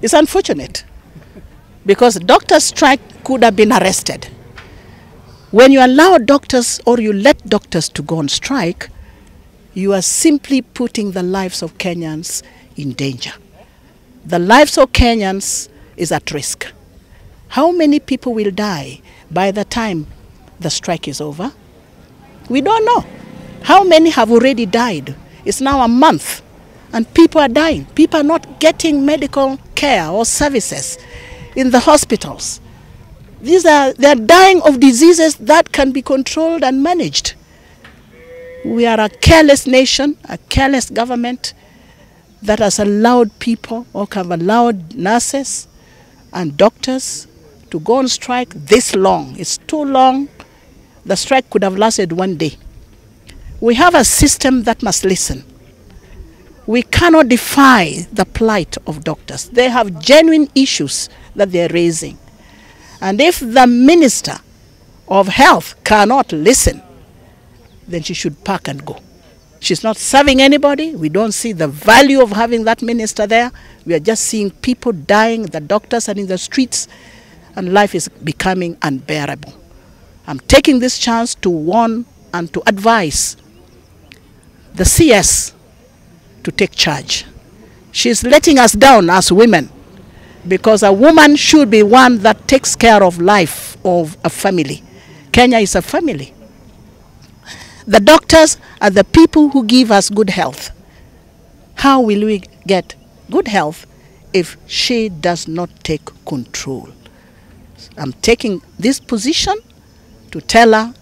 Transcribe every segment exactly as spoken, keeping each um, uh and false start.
It's unfortunate because doctors' strike could have been arrested. When you allow doctors or you let doctors to go on strike, you are simply putting the lives of Kenyans in danger. The lives of Kenyans is at risk. How many people will die by the time the strike is over? We don't know. How many have already died? It's now a month and people are dying. People are not getting medical care or services in the hospitals. These are, they're dying of diseases that can be controlled and managed. We are a careless nation, a careless government that has allowed people or have allowed nurses and doctors to go on strike this long. It's too long. The strike could have lasted one day. We have a system that must listen. We cannot defy the plight of doctors. They have genuine issues that they're raising. And if the Minister of Health cannot listen, then she should pack and go. She's not serving anybody. We don't see the value of having that minister there. We are just seeing people dying, the doctors are in the streets, and life is becoming unbearable. I'm taking this chance to warn and to advise the C S to take charge. She's letting us down as women, because a woman should be one that takes care of life of a family. Kenya is a family. The doctors are the people who give us good health. How will we get good health if she does not take control? I'm taking this position to tell her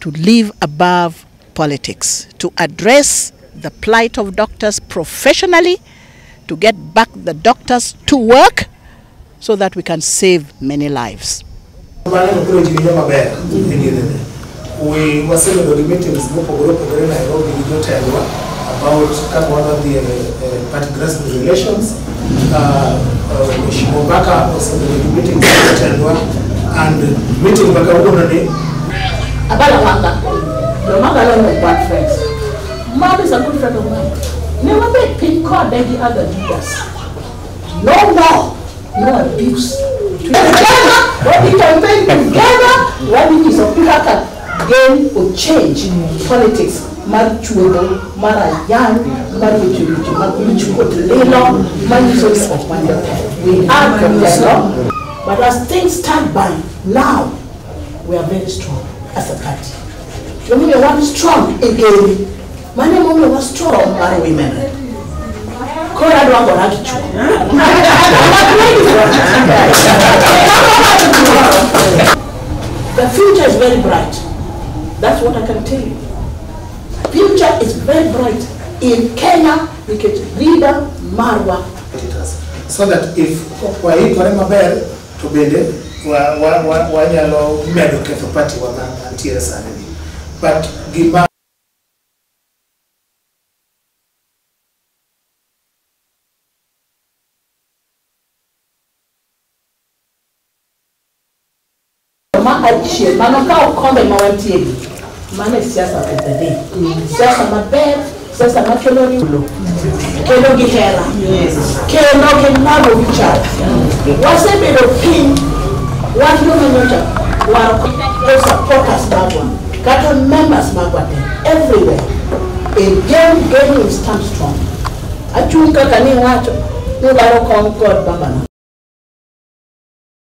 to live above politics, to address the plight of doctors professionally, to get back the doctors to work so that we can save many lives. We must have the meetings about the particular relations. Shimobaka also the meetings and meeting Bakawanani. About Amanda, the mother of bad friends. Mom is a good friend of mine. Never make pink card any other leaders. No more, no abuse. Together, when we campaign together, when we is a big game for change, politics, marriage, marriage, marriage, marriage, we are from there, but as things stand by now, we are very strong as a party. When we are strong again, my name was strong by women. The future is very bright. That's what I can tell you. Future is very bright in Kenya. We can lead Marwa. So that if we are mabel to be there, we are allow men to for party one and tears and but give. Everywhere. In game, game will stand strong. I think I can watch. God, Baba.